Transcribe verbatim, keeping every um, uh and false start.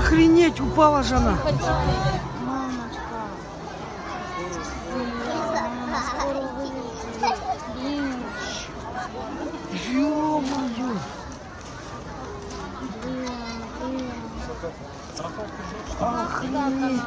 Охренеть, упала же она. Охренеть.